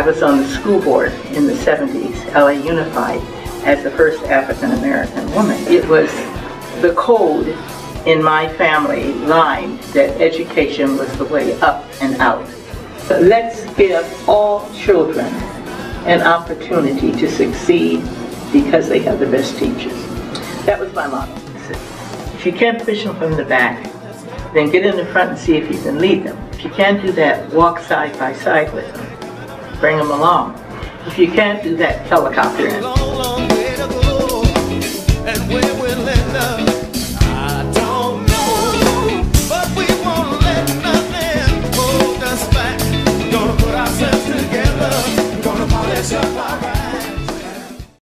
I was on the school board in the 70s, LA Unified, as the first African-American woman. It was the code in my family line that education was the way up and out. So let's give all children an opportunity to succeed because they have the best teachers. That was my motto. If you can't fish them from the back, then get in the front and see if you can lead them. If you can't do that, walk side by side with them. Bring them along. If you can't do that, helicopter in. It's